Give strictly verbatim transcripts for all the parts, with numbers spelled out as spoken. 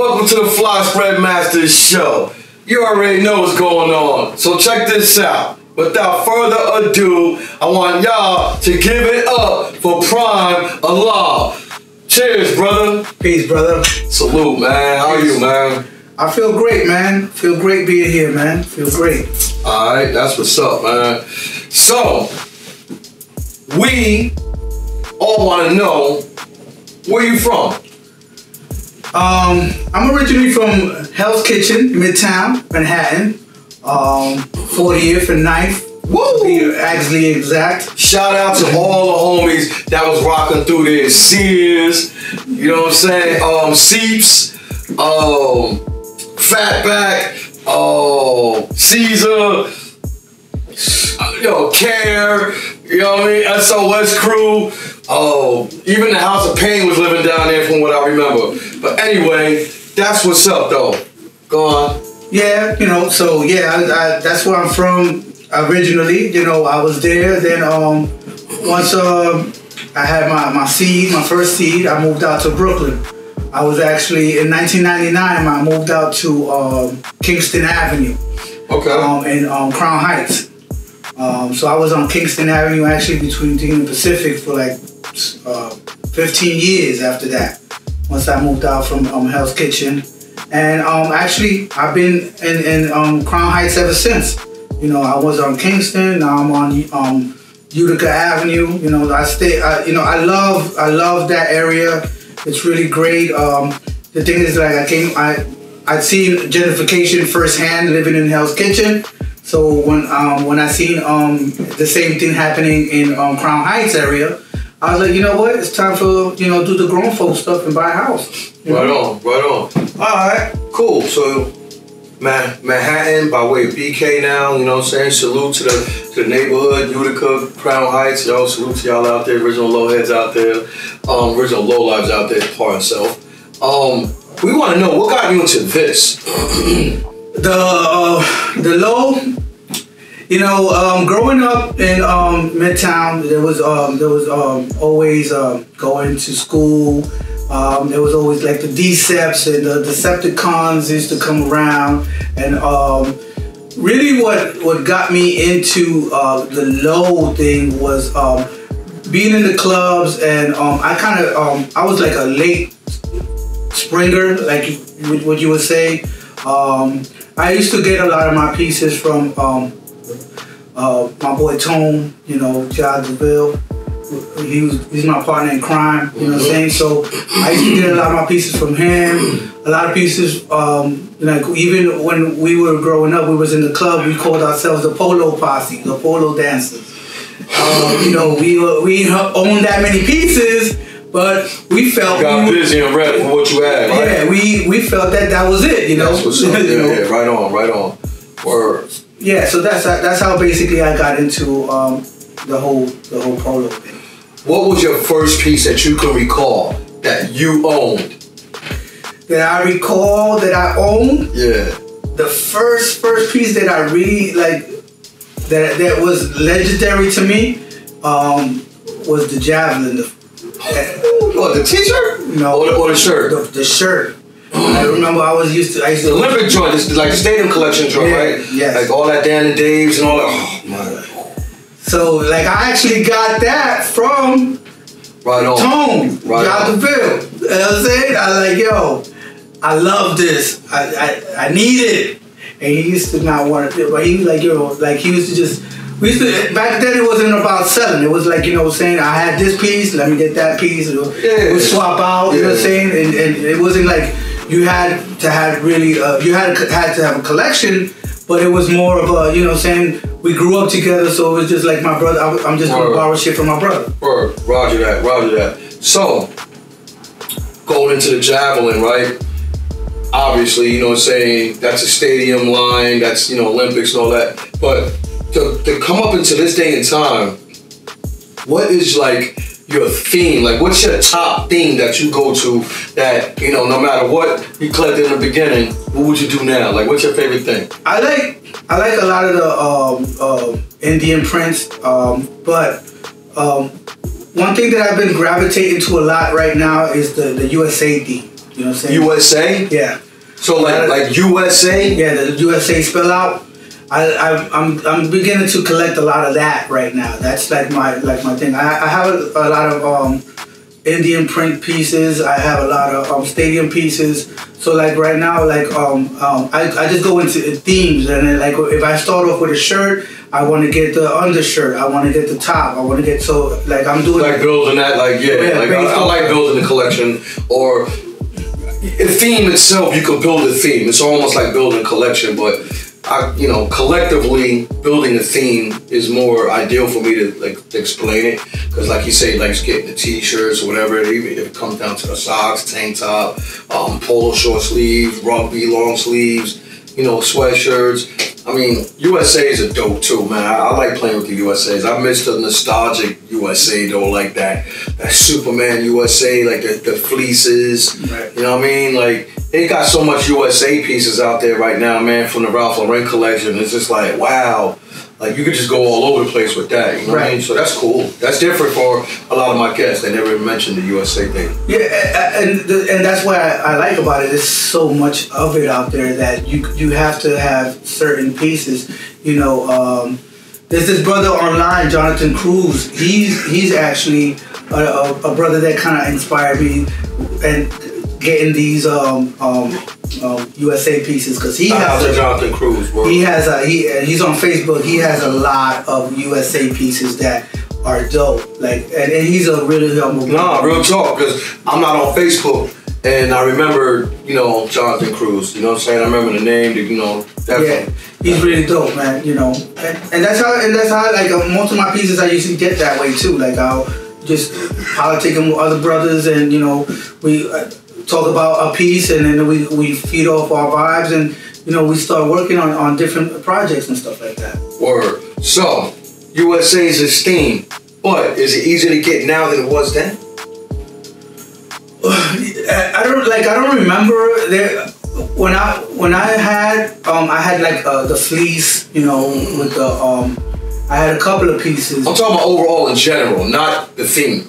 Welcome to the Fly Spread Masters show. You already know what's going on, so check this out. Without further ado, I want y'all to give it up for Prime Allah. Cheers, brother. Peace, brother. Salute, man. How are you, man? I feel great, man. Feel great being here, man. Feel great. All right, that's what's up, man. So, we all want to know, where you from? Um, I'm originally from Hell's Kitchen, Midtown, Manhattan. Um, forty-eighth and ninth. Woo! To be actually exact. Shout out to all the homies that was rocking through there. Sears, you know what I'm saying? Um, Seeps, um, Fatback, uh, Caesar, you know, Care, you know what I mean? S O S Crew. Oh, even the House of Pain was living down there from what I remember. But anyway, that's what's up though. Go on. Yeah, you know, so yeah, I, I, that's where I'm from originally. You know, I was there. Then um, once um, I had my, my seed, my first seed, I moved out to Brooklyn. I was actually, in nineteen ninety-nine, I moved out to um, Kingston Avenue. Okay. Um, in um, Crown Heights. Um, so I was on Kingston Avenue actually between Dean and Pacific for like Uh, fifteen years after that, once I moved out from um, Hell's Kitchen. And um, actually, I've been in, in um, Crown Heights ever since. You know, I was on Kingston, now I'm on um, Utica Avenue. You know, I stay, I, you know, I love, I love that area. It's really great. Um, the thing is, like, I came, I, I'd seen gentrification firsthand living in Hell's Kitchen. So when, um, when I seen um, the same thing happening in um, Crown Heights area, I was like, you know what? It's time for, you know, do the grown folk stuff and buy a house. You know? Right on, right on. All right, cool. So, man, Manhattan by way of B K now. You know what I'm saying? Salute to the to the neighborhood, Utica, Crown Heights. Y'all, salute to y'all out there, original low heads out there, um, original low lives out there, par itself. Um, we want to know what got you into this. the uh, the low. You know, um, growing up in um, Midtown, there was um, there was um, always um, going to school. Um, there was always like the Deceps and the Decepticons used to come around. And um, really, what what got me into uh, the low thing was um, being in the clubs. And um, I kind of um, I was like a late springer, like what you would say. Um, I used to get a lot of my pieces from Um, Uh, my boy Tom, you know, John DeVille, he was, he's my partner in crime, you know what I'm saying? So I used to get a lot of my pieces from him, a lot of pieces, um, like even when we were growing up, we was in the club, we called ourselves the Polo Posse, the Polo Dancers. Um, you know, we were, we owned that many pieces, but we felt got we, busy and ready for what you had, right? Yeah, we, we felt that that was it, you know? That's what's up, yeah, yeah, right on, right on. Words. Yeah, so that's that's how basically I got into um, the whole the whole polo thing. What was your first piece that you can recall that you owned? That I recall that I owned. Yeah. The first first piece that I really like that that was legendary to me um, was the javelin. The, oh, what, the t-shirt? No, or the, or the shirt. The, the shirt. I remember I was used to I used to the Olympic joint, this like stadium collection joint, yeah, right? Yes. Like all that Dan and Dave's and all that. Oh my. So like I actually got that from right on. Tone, right John DeVille. You know what I'm saying? I was like, yo, I love this. I, I, I need it. And he used to not want it, but he was like, yo, like he used to just we used to, back then it wasn't about selling. It was like, you know what I'm saying, I had this piece, let me get that piece, and we'll, yeah. we'll swap out, yeah. you know what I'm saying? And, and it wasn't like you had to have really, uh, you had, had to have a collection, but it was more of a, you know what I'm saying, we grew up together, so it was just like my brother, I, I'm just going to borrow shit from my brother. Word. Roger that, roger that. So, going into the javelin, right? Obviously, you know what I'm saying, that's a stadium line, that's, you know, Olympics and all that, but to, to come up into this day and time, what is like your theme? Like, what's your top theme that you go to that, you know, no matter what you collected in the beginning, what would you do now? Like, what's your favorite thing? I like, I like a lot of the um, uh, Indian prints, um, but um, one thing that I've been gravitating to a lot right now is the, the U S A theme. You know what I'm saying? U S A? Yeah. So like, like U S A? Yeah, the U S A spell out. I, I, I'm, I'm beginning to collect a lot of that right now. That's like my, like my thing. I, I have a, a lot of um, Indian print pieces. I have a lot of um, stadium pieces. So like right now, like um, um, I, I just go into themes, and then like if I start off with a shirt, I want to get the undershirt. I want to get the top. I want to get so like I'm doing like building that like yeah, yeah like I, I like building the collection or. The theme itself, you could build a theme. It's almost like building a collection, but I, you know, collectively building a theme is more ideal for me to like to explain it. Because, like you say, like getting the t-shirts or whatever, even if it comes down to the socks, tank top, um, polo short sleeves, rugby long sleeves, you know, sweatshirts. I mean, U S As are dope too, man. I, I like playing with the U S As. I miss the nostalgic U S A though, like that, that Superman U S A, like the, the fleeces. Right. You know what I mean? Like they got so much U S A pieces out there right now, man. From the Ralph Lauren collection, it's just like wow. Like you could just go all over the place with that, you know right. what I mean? So that's cool. That's different for a lot of my guests. They never mentioned the U S A thing. Yeah, and and that's what I like about it. There's so much of it out there that you you have to have certain pieces. You know, um, there's this brother online, Jonathan Cruz. He's he's actually a, a, a brother that kind of inspired me and getting these um um. Um, U S A pieces because he has a, Jonathan Cruz, bro. He has a he he's on Facebook. He has a lot of U S A pieces that are dope. Like and, and he's a really humble. Nah, real talk. Because I'm not on Facebook, and I remember you know Jonathan Cruz. You know what I'm saying? I remember the name. You know. Yeah, he's really dope, man. You know, and, and that's how and that's how like most of my pieces I usually get that way too. Like I'll just politic them with other brothers, and you know we. Uh, talk about a piece, and then we, we feed off our vibes, and you know we start working on, on different projects and stuff like that. Word. So U S A is esteemed, but is it easier to get now than it was then? I don't like. I don't remember there when I when I had um I had like uh, the fleece, you know, with the um I had a couple of pieces. I'm talking about overall in general, not the theme.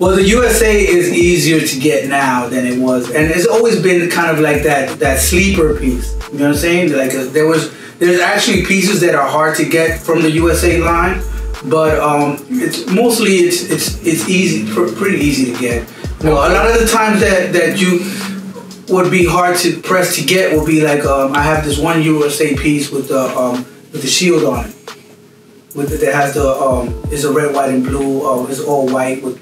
Well, the U S A is easier to get now than it was, and it's always been kind of like that that sleeper piece. You know what I'm saying? Like uh, there was, there's actually pieces that are hard to get from the U S A line, but um, it's mostly it's it's it's easy, pr pretty easy to get. You know, a lot of the times that that you would be hard to press to get would be like um, I have this one U S A piece with the um, with the shield on it, with the, that has the um, is a red, white, and blue. Uh, it's all white with.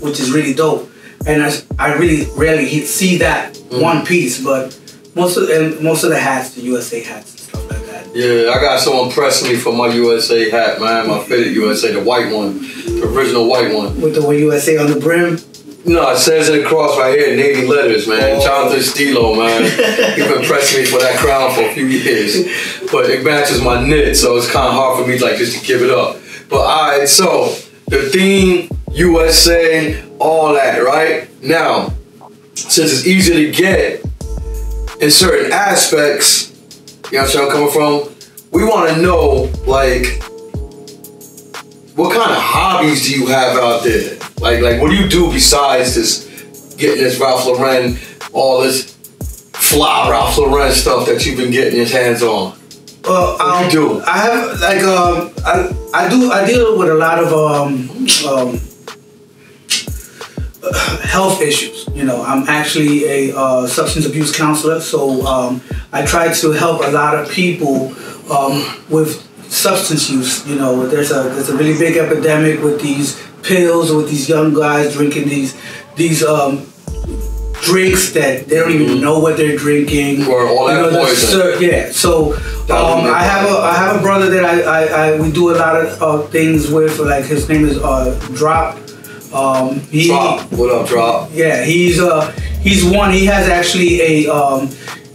Which is really dope, and I, I really rarely see that mm. one piece, but most of and most of the hats, the U S A hats and stuff like that. Yeah, I got someone pressing me for my U S A hat, man. My fitted U S A, the white one, the original white one. With the one U S A on the brim. No, it says it across right here in navy letters, man. Oh. Jonathan Stilo, man. He's been pressing me for that crown for a few years, but it matches my knit, so it's kind of hard for me like just to give it up. But all right, so the theme. U S A, all that, right? Now, since it's easy to get in certain aspects, you know where I'm coming from? We want to know, like, what kind of hobbies do you have out there? Like, like, what do you do besides this, getting this Ralph Lauren, all this fly Ralph Lauren stuff that you've been getting your hands on? Well, what um, do you do? I have, like, um, I, I do, I deal with a lot of, um, um, Uh, health issues. You know, I'm actually a uh, substance abuse counselor, so um, I try to help a lot of people um, with substance use. You know, there's a there's a really big epidemic with these pills, with these young guys drinking these these um, drinks that they don't even know what they're drinking. Or all that you know, poison. Yeah. So um, I have a I have a brother that I, I, I we do a lot of uh, things with. Like his name is uh, Drop. Um, he, Drop. What up, Drop? Yeah, he's uh he's one. He has actually a um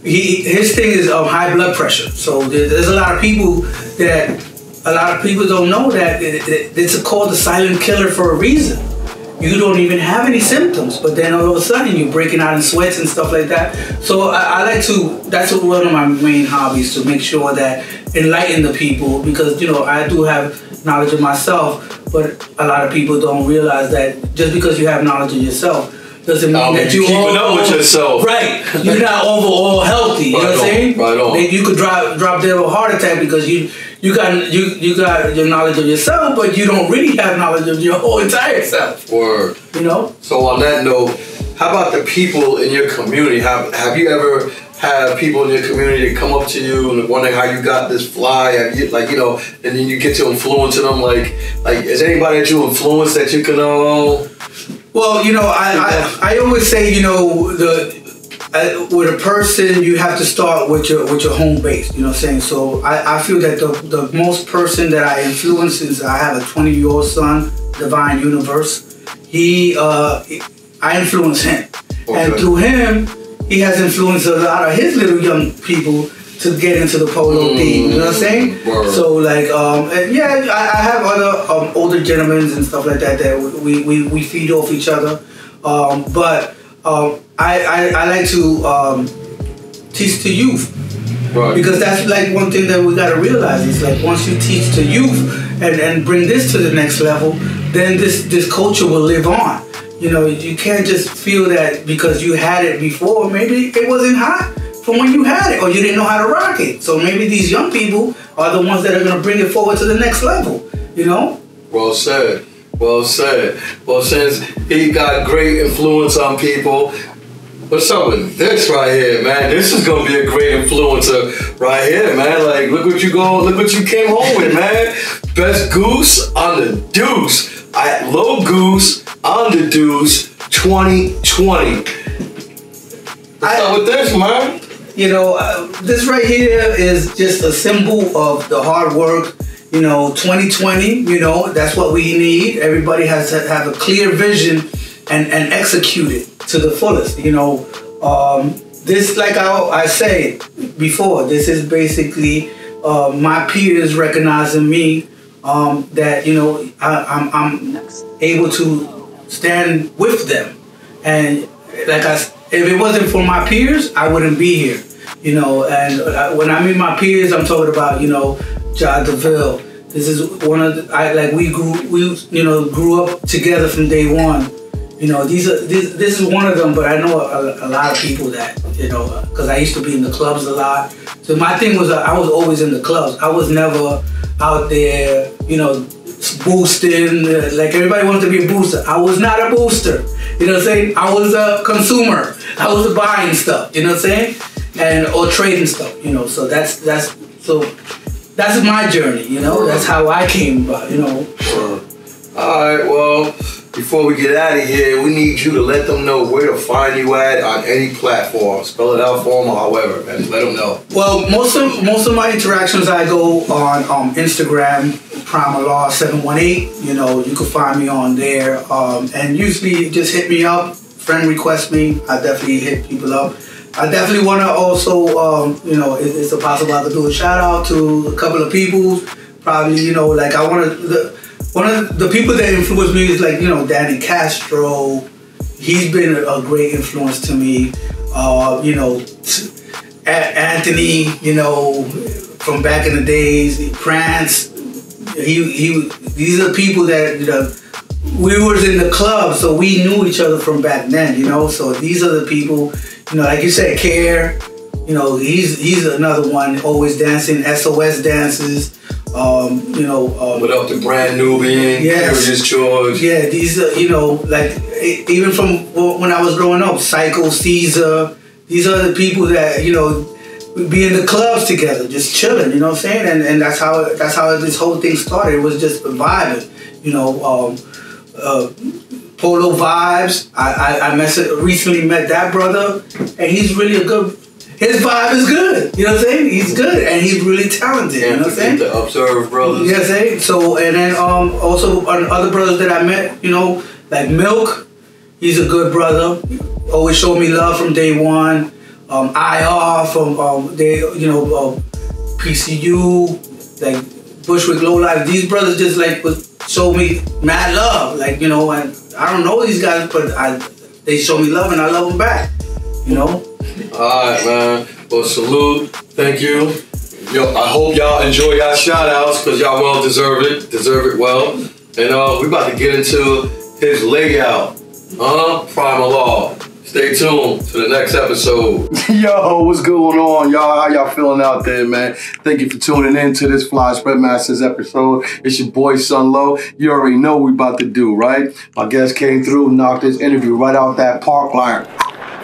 he his thing is um, high blood pressure. So there, there's a lot of people that a lot of people don't know that it, it, it's called the silent killer for a reason. You don't even have any symptoms, but then all of a sudden you're breaking out in sweats and stuff like that. So I, I like to. That's one of my main hobbies, to make sure that enlighten the people, because you know I do have knowledge of myself. But a lot of people don't realize that just because you have knowledge of yourself, doesn't mean that you keeping overall, up with yourself. Right. You're not overall healthy. You right know what I'm saying? Right on. Then you could drop drop dead with a heart attack because you you got you you got your knowledge of yourself, but you don't really have knowledge of your whole entire self. Word. You know. So on that note, how about the people in your community? Have Have you ever had people in your community come up to you and wondering how you got this fly? Have you, like you know, and then you get to influencing them. Like like, is anybody that you influence that you can know? Well, you know, I, I I always say, you know, the I, with a person you have to start with your with your home base. You know what I'm saying? So I, I feel that the the most person that I influence is I have a twenty year old son, Divine Universe. He uh I influence him, okay. And through him, he has influenced a lot of his little young people to get into the polo mm, theme. You know what I'm saying? Word. So like, um, and yeah, I, I have other um, older gentlemen and stuff like that that we we, we feed off each other. Um, but um, I, I I like to um, teach the youth, right. Because that's like one thing that we gotta realize is like once you teach the youth and and bring this to the next level, then this this culture will live on. You know, you can't just feel that because you had it before, maybe it wasn't hot from when you had it or you didn't know how to rock it. So maybe these young people are the ones that are going to bring it forward to the next level, you know? Well said. Well said. Well, since he got great influence on people, what's up with this right here, man? This is gonna be a great influencer right here, man. Like, look what you go, look what you came home with, man. Best goose on the deuce. I low goose on the deuce twenty twenty. What's I, up with this, man? You know, uh, this right here is just a symbol of the hard work. You know, twenty twenty. You know, that's what we need. Everybody has to have a clear vision and and execute it to the fullest, you know. Um, this, like I, I said before, this is basically uh, my peers recognizing me um, that, you know, I, I'm, I'm able to stand with them. And like I, if it wasn't for my peers, I wouldn't be here, you know. And I, when I mean my peers, I'm talking about, you know, John DeVille. This is one of the, I, like we grew, we, you know, grew up together from day one. You know, these are this, this is one of them, but I know a, a lot of people that, you know, because I used to be in the clubs a lot. So my thing was uh, I was always in the clubs. I was never out there, you know, boosting. Like everybody wants to be a booster. I was not a booster. You know what I'm saying? I was a consumer. I was buying stuff. You know what I'm saying? And or trading stuff. You know, so that's that's so that's my journey. You know, that's how I came about. You know. Sure. All right. Well. Before we get out of here, we need you to let them know where to find you at on any platform. Spell it out for them or however, man. Just let them know. Well, most of most of my interactions I go on um, Instagram, Prima Law seven one eight. You know, you can find me on there. Um, and usually just hit me up, friend request me. I definitely hit people up. I definitely want to also, um, you know, if it's possible, I could do a shout out to a couple of people. Probably, you know, like I want to... One of the people that influenced me is like, you know, Danny Castro. He's been a great influence to me. Uh, you know, Anthony, you know, from back in the days, Prance. He, he, these are people that, you know, we were in the club, so we knew each other from back then, you know. So these are the people, you know, like you said, Care. You know, he's he's another one, always dancing, S O S dances. Um, you know, um, without the brand new being, yes, George. Yeah, these are, you know, like even from when I was growing up, Psycho, Caesar, these are the people that, you know, we'd be in the clubs together, just chilling, you know what I'm saying? And and that's how that's how this whole thing started. It was just vibing, you know, um, uh, Polo vibes. I I, I met, recently met that brother, and he's really a good. His vibe is good, you know what I'm saying? He's good, and he's really talented, you know what I'm saying? The Observe Brothers. You know what I'm saying? So, and then um, also other brothers that I met, you know, like Milk, he's a good brother. Always showed me love from day one. Um, I R from, um, they, you know, uh, P C U, like Bushwick Low Life. These brothers just like showed me mad love, like, you know, and I don't know these guys, but I, they show me love, and I love them back, you know? Alright, man. Well, salute. Thank you. Yo, I hope y'all enjoy y'all shout outs because y'all well deserve it. Deserve it well. And uh, we about to get into his layout. I'm Primal Law. Stay tuned to the next episode. Yo, what's going on, y'all? How y'all feeling out there, man? Thank you for tuning in to this Fly Spread Masters episode. It's your boy, Sun Lo. You already know what we about to do, right? My guest came through, knocked his interview right out that park line.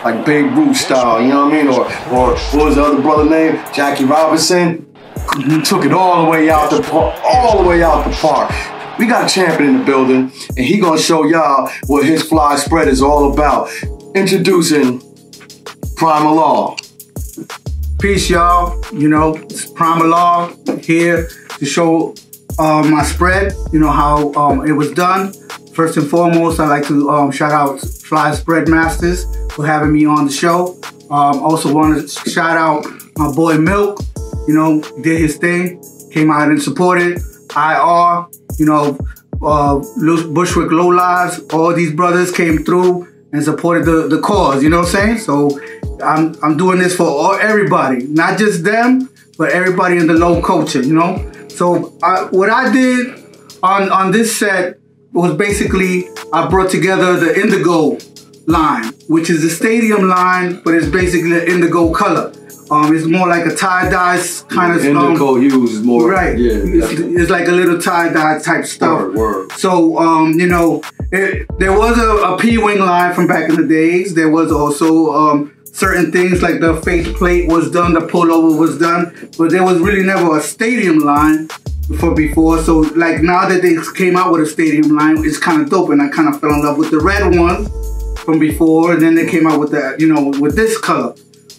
Like Babe Ruth style, you know what I mean? Or, or what was the other brother's name? Jackie Robinson. He took it all the way out the park, all the way out the park. We got a champion in the building, and he gonna show y'all what his fly spread is all about. Introducing Primal Law. Peace, y'all. You know, it's Primal Law here to show uh, my spread, you know, how um, it was done. First and foremost, I'd like to um, shout out Fly Spread Masters for having me on the show. Um, also want to shout out my boy Milk, you know, did his thing, came out and supported. I R, you know, uh, Bushwick Low Lives, all these brothers came through and supported the, the cause, you know what I'm saying? So I'm, I'm doing this for all, everybody, not just them, but everybody in the low culture, you know? So I, what I did on, on this set was basically, I brought together the indigo line, which is the stadium line, but it's basically an indigo color. Um, it's more like a tie-dye kind of... Indigo um, hues is more... Right. Yeah, it's, it's like a little tie-dye type stuff. Word, word. So, um, you know, it, there was a, a P-wing line from back in the days. There was also um, certain things like the faceplate was done, the pullover was done, but there was really never a stadium line for before. So, like, now that they came out with a stadium line, it's kind of dope, and I kind of fell in love with the red one from before, and then they came out with that, you know, with this color.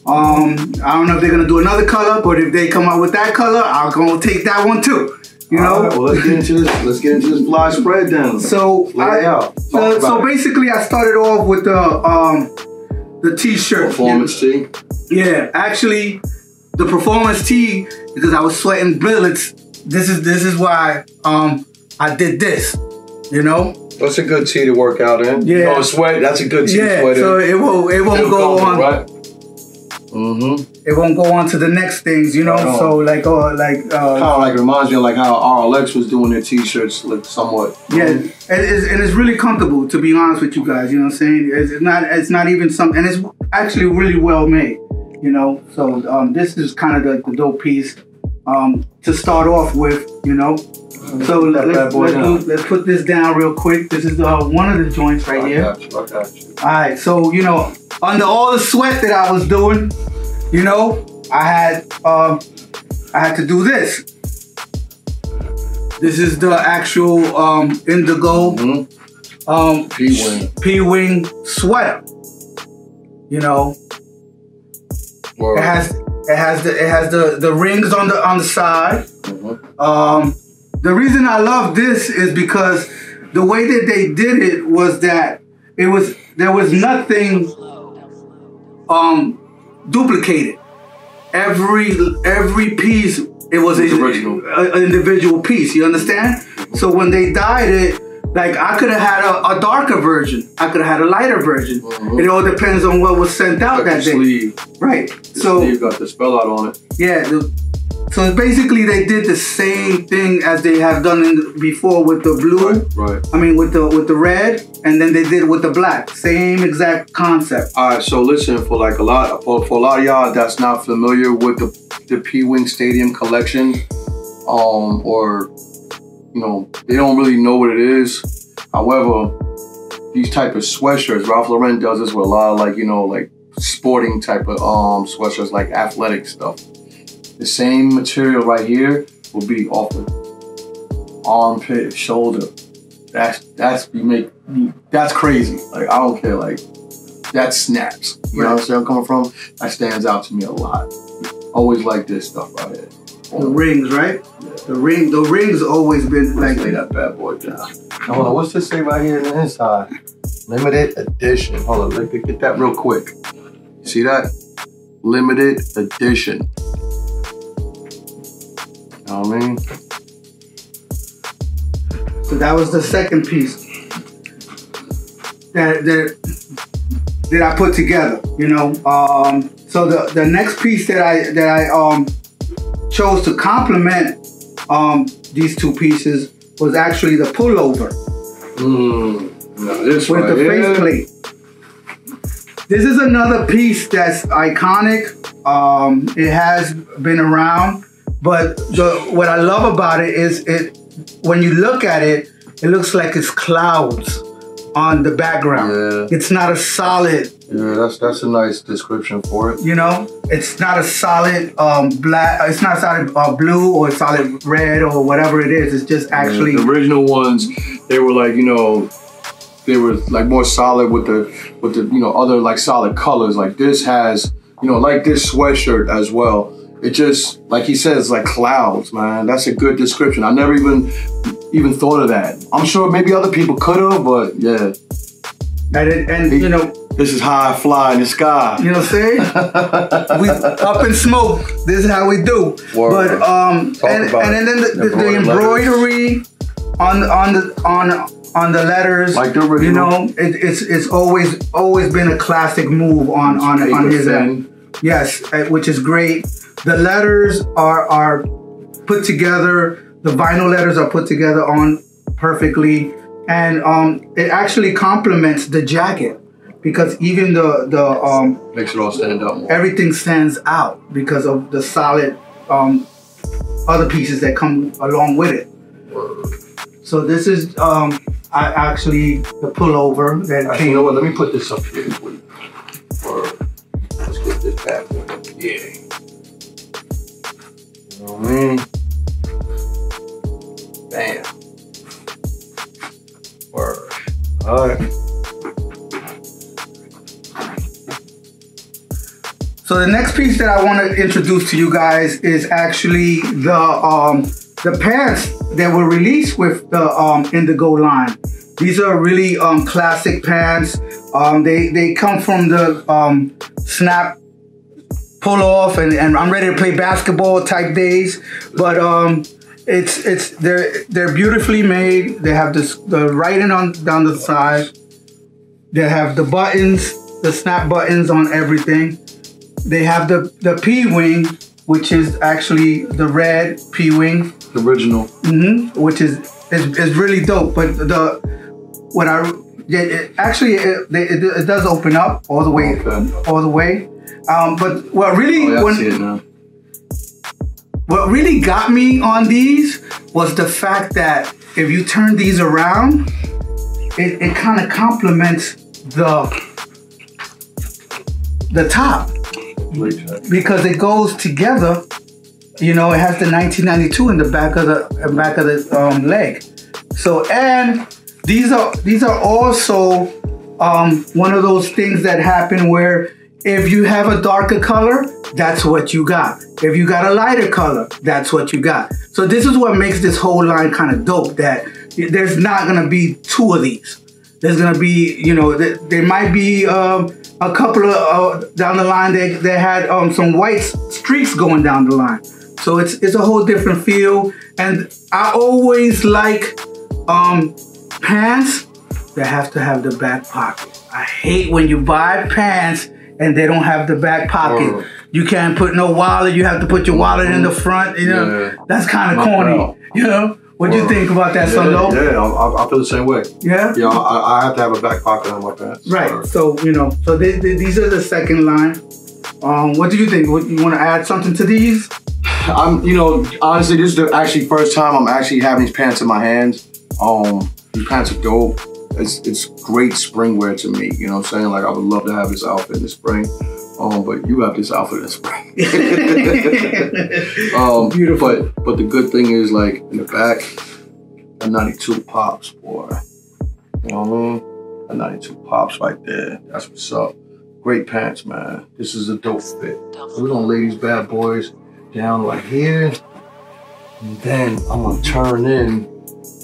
Um, I don't know if they're gonna do another color, but if they come out with that color, I'll go take that one too. You know. All right, well, let's get into this. Let's get into this fly spread then. So, I, out. Uh, so basically, it. I started off with the um, the t-shirt performance tee. Yeah, actually, the performance tee because I was sweating bullets. This is this is why um, I did this. You know. That's a good tee to work out in. Yeah. You know, sweat. That's a good tee. Yeah. To sweat so in. it will it won't It'll go on. Right? Mm-hmm. It won't go on to the next things, you know. Oh. So like, oh, like, uh, kind of like reminds me of like how R L X was doing their T-shirts, like somewhat. Yeah, and it's, and it's really comfortable, to be honest with you guys. You know what I'm saying? It's not, it's not even some, and it's actually really well made. You know, so um, this is kind of the, the dope piece um, to start off with. You know, so let, let's let's, do, let's put this down real quick. This is uh, one of the joints right I here. Got you, I got you. All right, so you know. Under all the sweat that I was doing, you know, I had um, I had to do this. This is the actual um, indigo mm-hmm. um, P-wing P-wing sweater. You know, Word. it has it has the it has the the rings on the on the side. Mm-hmm. Um, the reason I love this is because the way that they did it was that it was there was nothing. Um, duplicated. Every every piece, it was an individual piece. You understand? So when they dyed it, like I could have had a, a darker version. I could have had a lighter version. Mm-hmm. It all depends on what was sent out like that day. Sleeve. Right. The so sleeve got the spell out on it. Yeah. The, so basically, they did the same thing as they have done in, before with the blue. Right, right. I mean, with the with the red, and then they did with the black. Same exact concept. All right. So listen, for like a lot, for, for a lot of y'all that's not familiar with the the P-wing Stadium collection, um, or you know, they don't really know what it is. However, these type of sweatshirts, Ralph Lauren does this with a lot of like you know like sporting type of um sweatshirts, like athletic stuff. The same material right here will be off the armpit, shoulder. That's that's you make that's crazy. Like I don't care. Like that snaps. You right. know what I'm saying? I'm coming from that stands out to me a lot. Always like this stuff right here. Always. The rings, right? Yeah. The ring. The rings always been like lay that bad boy down. Hold on. What's this say right here on the inside? Limited edition. Hold on. Let me get that real quick. See that? Limited edition. You know what I mean? So that was the second piece that that, that I put together, you know. Um, so the, the next piece that I that I um, chose to complement um, these two pieces was actually the pullover. Mm. No, this with the faceplate. This is another piece that's iconic. Um, it has been around, but the, what I love about it is it. When you look at it, it looks like it's clouds on the background. Yeah. It's not a solid. Yeah, that's that's a nice description for it. You know, it's not a solid um, black. It's not solid uh, blue or solid red or whatever it is. It's just actually yeah, the original ones. They were like you know. They were like more solid with the, with the you know, other like solid colors. Like this has, you know, like this sweatshirt as well. It just, like he says, like clouds, man. That's a good description. I never even, even thought of that. I'm sure maybe other people could have, but yeah. And, it, and he, you know. This is how I fly in the sky. You know what I'm saying? We up in smoke. This is how we do. Word. But, um, and, and then the, the, the embroidery letters. on on the, on, on the letters, like the original. You know, it, it's it's always always been a classic move on on, on his end. Yes, which is great. The letters are are put together. The vinyl letters are put together on perfectly, and um, it actually complements the jacket because even the the um, makes it all stand out more. Everything stands out because of the solid um, other pieces that come along with it. So this is. Um, I actually, the pullover that actually, came. You know what, let me put this up here for you. Let's get this back one. Yeah. You know what I mean? Bam. Word. All right. So the next piece that I want to introduce to you guys is actually the, um, the pants that were released with the um, Indigo line. These are really um, classic pants. Um, they, they come from the um, snap, pull off, and, and I'm ready to play basketball type days. But um, it's it's they're they're beautifully made. They have this the writing on down the side. They have the buttons, the snap buttons on everything. They have the the P-wing, which is actually the red P-wing. Original, mm-hmm. Which is, is is really dope. But the what I it, it, actually it, it, it does open up all the way, okay. all the way. Um, but what really oh, yeah, when, I see it now. What really got me on these was the fact that if you turn these around, it, it kind of complements the the top because it goes together. You know, it has the nineteen ninety-two in the back of the back of the um, leg. So, and these are these are also um, one of those things that happen where if you have a darker color, that's what you got. If you got a lighter color, that's what you got. So this is what makes this whole line kind of dope. That there's not gonna be two of these. There's gonna be, you know, th there might be um, a couple of uh, down the line that they, they had um, some white streaks going down the line. So it's, it's a whole different feel. And I always like um, pants that have to have the back pocket. I hate when you buy pants and they don't have the back pocket. Oh. You can't put no wallet. You have to put your wallet mm-hmm. in the front. You know, yeah. That's kind of corny. Wow. You know, what do you think about that, yeah, Sun lo? Yeah, I, I feel the same way. Yeah? Yeah, I, I have to have a back pocket on my pants. Right, or... so, you know, so they, they, these are the second line. Um, what do you think? What, you want to add something to these? I'm, you know, honestly, this is the actually first time I'm actually having these pants in my hands. Um, these pants are dope. It's it's great spring wear to me. You know what I'm saying? Like I would love to have this outfit in the spring. Um, but you have this outfit in the spring. um, Beautiful. But but the good thing is like in the back, a ninety-two pops, boy. You know what I mean? A ninety-two pops right there. That's what's up. Great pants, man. This is a dope fit. We're gonna lay these bad boys down right here, and then I'm gonna turn in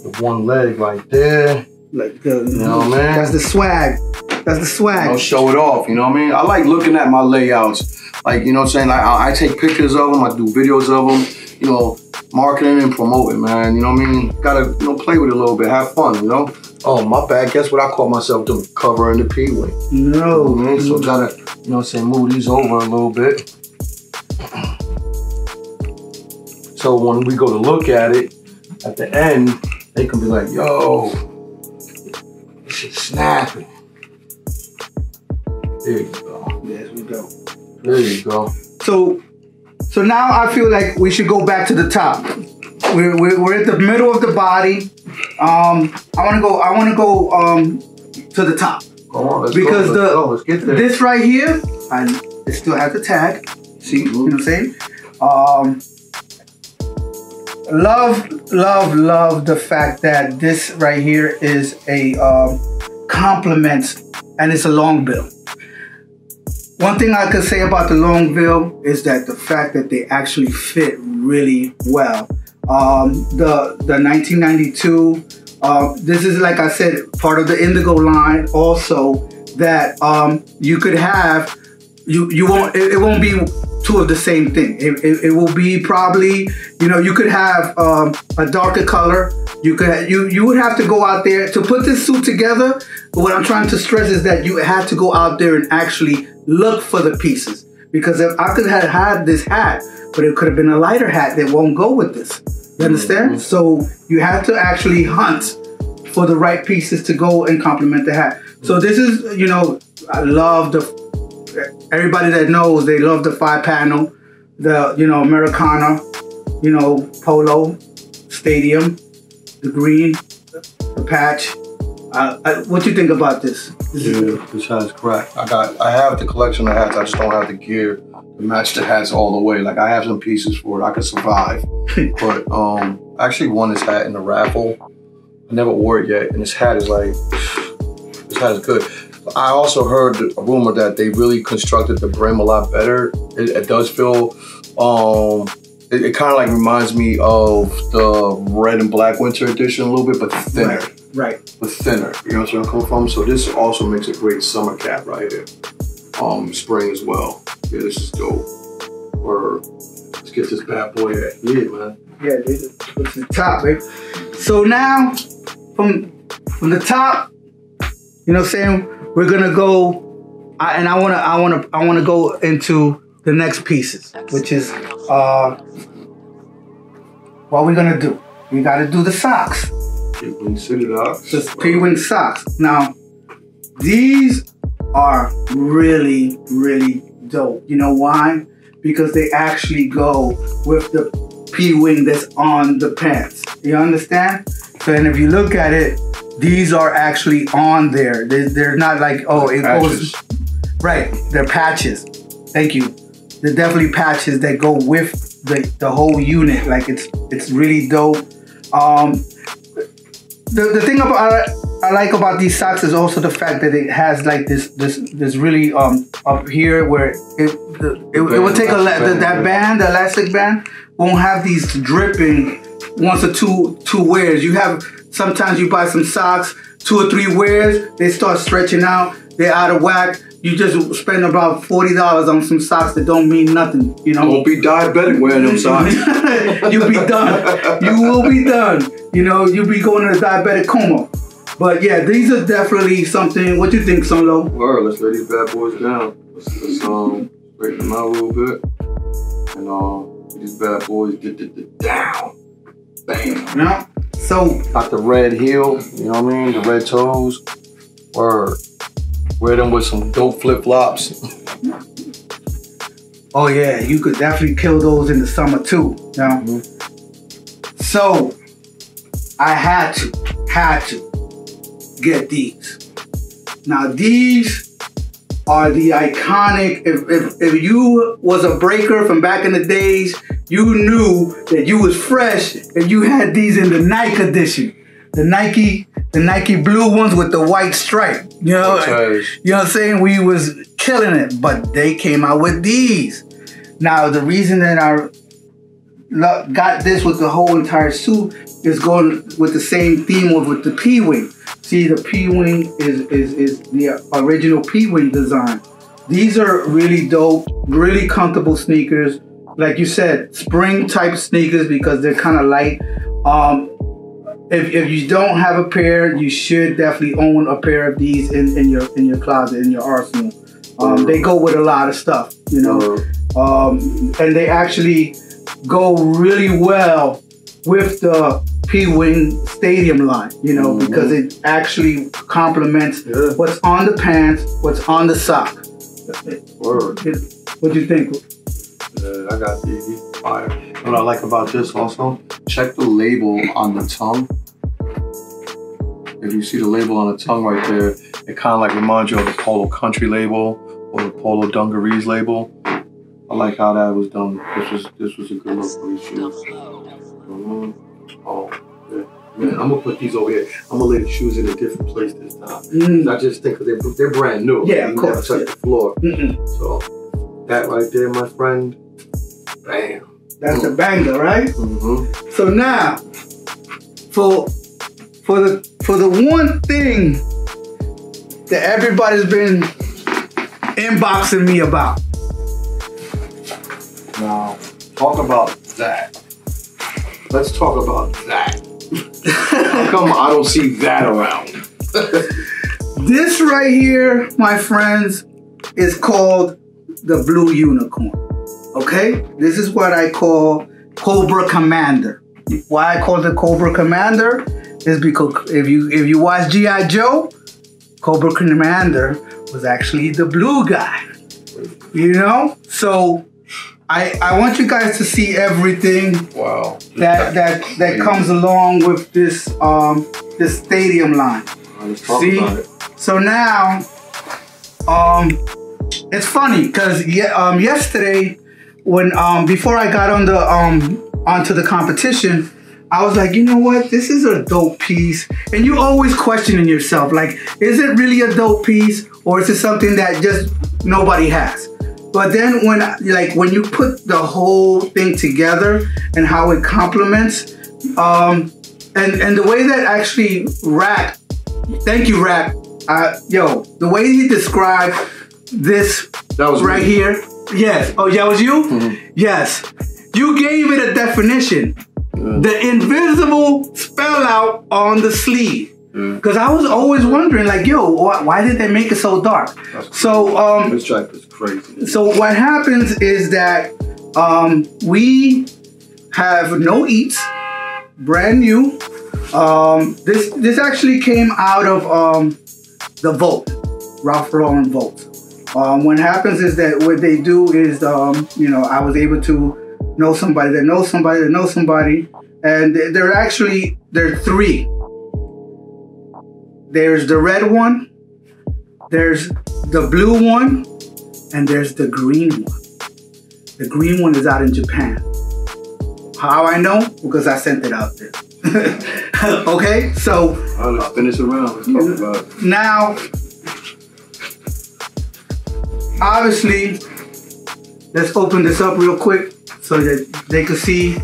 the one leg right there. Like the, you know, man. That's the swag. That's the swag. I'll show it off. You know what I mean? I like looking at my layouts. Like you know, what I'm saying, like I, I take pictures of them. I do videos of them. You know, marketing and promoting, man. You know what I mean? Gotta you know play with it a little bit, have fun. You know. Oh my bad. Guess what I caught myself doing? Covering the P-wing. No. You know what I mean? So gotta you know what I'm saying move these over a little bit. So when we go to look at it, at the end, they can be like, yo, this is Snap it. There you go. Yes, we go. There you go. So, so now I feel like we should go back to the top. We're we're, we're at the middle of the body. Um, I want to go. I want to go um to the top. Come on, let's because go, let's the go, let's get there. This right here, I it still has a tag. See, mm-hmm. You know what I'm saying? Um, love, love, love the fact that this right here is a um, compliment and it's a long bill. One thing I could say about the long bill is that the fact that they actually fit really well. Um, the the nineteen ninety-two. Uh, this is, like I said, part of the Indigo line. Also, that um, you could have, you you won't it, it won't be two of the same thing. It, it, it will be probably, you know, you could have um, a darker color. You could you you would have to go out there to put this suit together. But what I'm trying to stress is that you have to go out there and actually look for the pieces. Because if I could have had this hat, but it could have been a lighter hat that won't go with this. You understand? Mm-hmm. So you have to actually hunt for the right pieces to go and complement the hat. So this is, you know, I love the, everybody that knows, they love the five panel, the, you know, Americana, you know, polo, stadium, the green, the patch. Uh, I, what do you think about this? Dude, this hat is crack. I got, I have the collection of hats. I just don't have the gear to match the hats all the way. Like, I have some pieces for it. I could survive. But um, I actually won this hat in the raffle. I never wore it yet. And this hat is like, this hat is good. I also heard a rumor that they really constructed the brim a lot better. It, it does feel, um, it, it kind of like reminds me of the red and black winter edition a little bit, but thinner. Right. Right. But thinner, you know where I'm coming from? So this also makes a great summer cap right here. Um, spring as well. Yeah, this is dope. Or let's get this bad boy at yeah, man. Yeah, this is the top, baby. So now, from, from the top, you know what I'm saying? We're gonna go, I, and I wanna, I wanna, I wanna go into the next pieces, which is, uh, what we're gonna do. We gotta do the socks. P-wing socks. The P-wing socks. Now, these are really, really dope. You know why? Because they actually go with the P-wing that's on the pants. You understand? So, and if you look at it, these are actually on there. They, they're not like, oh, they're it patches. Goes. Right, they're patches. Thank you. They're definitely patches that go with the, the whole unit. Like, it's, it's really dope. Um, The, the thing about I, I like about these socks is also the fact that it has like this this this really um up here where it the, it, band, it would take a band, the, that band the elastic band won't have these dripping once or two two wears. You have sometimes you buy some socks two or three wears, they start stretching out, they're out of whack. You just spend about forty dollars on some socks that don't mean nothing. You know, won't be diabetic wearing them socks. You'll be done. You will be done. You know, you'll be going in a diabetic coma. But yeah, these are definitely something. What you think, Sun Lo? Well, let's lay these bad boys down. Let's, let's um break them out a little bit, and um uh, these bad boys get d d down. Bam. Yeah. So got the red heel. You know what I mean? The red toes. Word. Wear them with some dope flip-flops. Oh yeah, you could definitely kill those in the summer too. You know? Mm-hmm. So, I had to, had to get these. Now these are the iconic, if, if, if you was a breaker from back in the days, you knew that you was fresh if you had these in the Nike edition. The Nike, the Nike blue ones with the white stripe. You know, okay. You know what I'm saying? We was killing it, but they came out with these. Now, the reason that I got this with the whole entire suit is going with the same theme of with the P-wing. See, the P-wing is, is, is the original P-wing design. These are really dope, really comfortable sneakers. Like you said, spring type sneakers because they're kind of light. Um, If, if you don't have a pair, you should definitely own a pair of these in, in your in your closet, in your arsenal. Um, they go with a lot of stuff, you know, um, and they actually go really well with the P-wing stadium line, you know, mm-hmm. because it actually complements yeah. what's on the pants, what's on the sock. Word. What do you think? Uh, I got the fire. What I like about this also, check the label on the tongue. If you see the label on the tongue right there, it kind of like reminds you of the Polo Country label or the Polo Dungarees label. I like how that was done. This was this was a good look for these shoes. Oh, yeah. Man, I'm gonna put these over here. I'm gonna lay the shoes in a different place this time. Mm. I just think they're they're brand new. Yeah, of course. Touch the floor. Mm-mm. So that right there, my friend. Bam. That's mm. a banger, right? Mm-hmm. So now, for for the for the one thing that everybody's been inboxing me about. Now, talk about that. Let's talk about that. How come I don't see that around? This right here, my friends, is called the Blue Unicorn. Okay? This is what I call Cobra Commander. Why I call it Cobra Commander is because if you if you watch G I Joe, Cobra Commander was actually the blue guy. You know? So I, I want you guys to see everything wow. that that that comes along with this um this stadium line. See, so now um it's funny because yeah um yesterday when um before I got on the um onto the competition, I was like, you know what, this is a dope piece, and you always questioning yourself like, is it really a dope piece or is it something that just nobody has? But then when like when you put the whole thing together and how it complements, um, and and the way that actually Rap, thank you Rap, uh, yo, the way he described this that was right me. Here, yes, oh yeah, was you? Mm-hmm. Yes, you gave it a definition, yeah. the invisible spell out on the sleeve. Because I was always wondering, like, yo, why, why did they make it so dark? So, um, this track is crazy. So what happens is that um, we have no eats, brand new. Um, this this actually came out of um, the Volt, Ralph Lauren Volt. Um, what happens is that what they do is, um, you know, I was able to know somebody that knows somebody that knows somebody, and they're actually they're three. There's the red one, there's the blue one, and there's the green one. The green one is out in Japan. How I know? Because I sent it out there. Okay, so. All right, let's finish around. Let's talk about it. Now, obviously, let's open this up real quick so that they can see.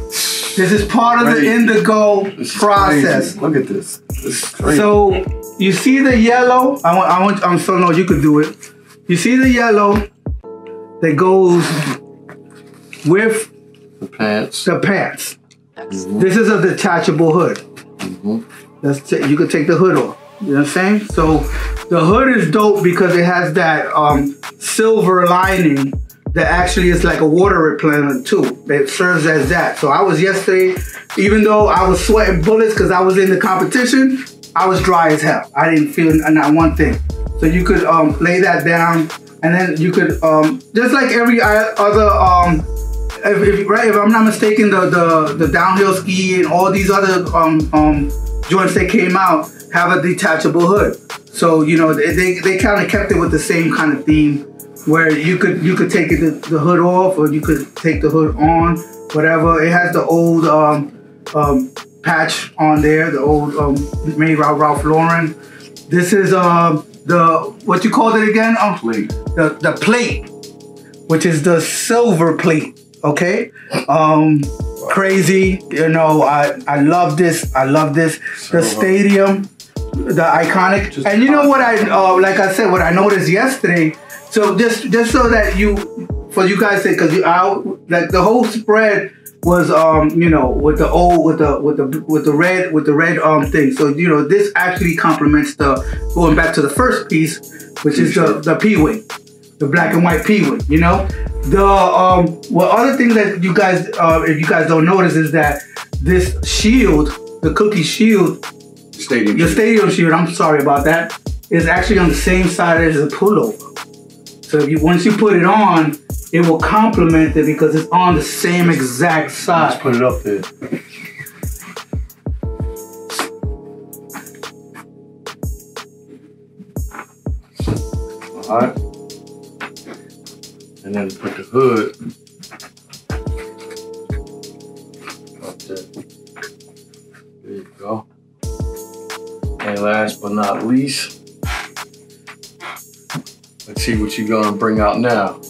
This is part of the indigo process. Crazy. Look at this. This is crazy. So you see the yellow. I want. I want. I'm so no. You could do it. You see the yellow that goes with the pants. The pants. Mm-hmm. This is a detachable hood. Mm-hmm. That's you could take the hood off. You know what I'm saying? So the hood is dope because it has that um, silver lining. That actually is like a water repellent too. It serves as that. So I was yesterday, even though I was sweating bullets because I was in the competition, I was dry as hell. I didn't feel not one thing. So you could um, lay that down, and then you could um, just like every other. Um, if, if, right, if I'm not mistaken, the the the downhill ski and all these other um, um, joints that came out have a detachable hood. So you know they they kind of kept it with the same kind of theme. Where you could you could take the, the hood off, or you could take the hood on, whatever. It has the old um, um, patch on there, the old um, made by Ralph Lauren. This is uh, the what you called it again? Um, plate. The the plate, which is the silver plate. Okay, um, wow. Crazy. You know, I I love this. I love this. So, the stadium, the iconic, just and you know what I uh, like I said, what I noticed yesterday. So just just so that you, for you guys say, because you out like the whole spread was um you know with the old with the with the with the red with the red um thing. So you know this actually complements the going back to the first piece, which is the the P-wing, the black and white P-wing. You know the um well other thing that you guys uh, if you guys don't notice is that this shield, the Cookie Shield, Stadium the Shield. Stadium Shield, I'm sorry about that, is actually on the same side as the pullover. So if you, once you put it on, it will complement it because it's on the same exact side. Let's put it up there. All right. And then put the hood up there. There you go. And last but not least, let's see what you're gonna bring out now.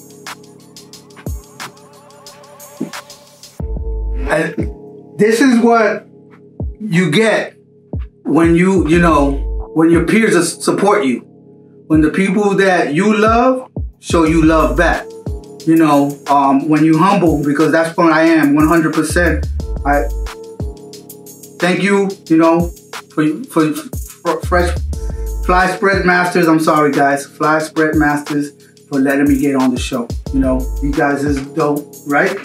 I, this is what you get when you, you know, when your peers support you. When the people that you love show you love back. You know, um, when you humble, because that's what I am, one hundred percent. I thank you, you know, for, for, for fresh, Fly Spread Masters, I'm sorry guys, Fly Spread Masters for letting me get on the show. You know, you guys is dope, right?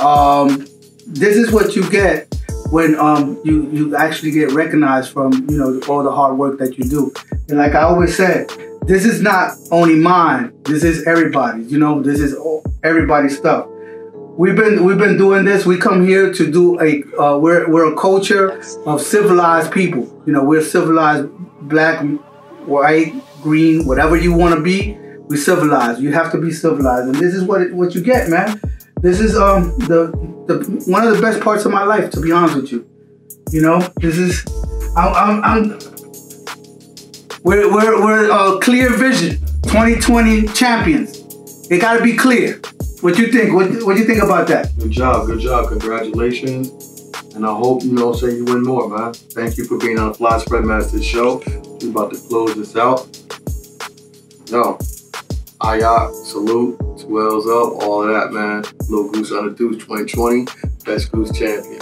Um, this is what you get when um, you, you actually get recognized from, you know, all the hard work that you do. And like I always said, this is not only mine. This is everybody's. You know, this is all, everybody's stuff. We've been we've been doing this. We come here to do a uh, we're we're a culture of civilized people. You know, we're civilized, black, white, green, whatever you want to be. We civilized. You have to be civilized, and this is what it, what you get, man. This is um the the one of the best parts of my life, to be honest with you. You know, this is I'm I'm. I'm We're, we're, we're uh, clear vision, twenty twenty champions. It gotta be clear. What you think? What, what you think about that? Good job, good job, congratulations. And I hope, you know, say you win more, man. Thank you for being on the Fly Spread Masters show. We're about to close this out. No, I R, salute, swells up, all of that, man. Little Goose on the Deuce twenty twenty, best Goose champion.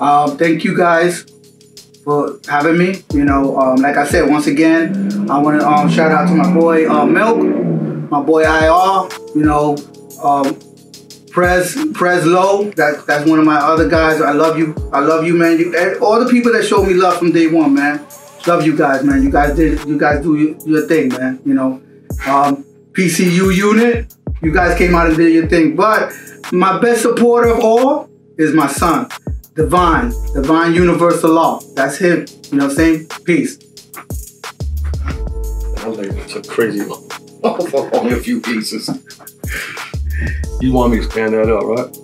Um, thank you guys for having me. You know, um, like I said, once again, I want to um, shout out to my boy uh, Milk, my boy I R, you know, um, Prez, Prez Low. That, that's one of my other guys. I love you. I love you, man. You, all the people that showed me love from day one, man. Love you guys, man. You guys did. You guys do your thing, man. You know, um, P C U unit. You guys came out and did your thing. But my best supporter of all is my son. Divine, Divine Universe Law. That's him. You know, same piece. That was like it's a crazy one. Only a few pieces. You want me to stand that up, right?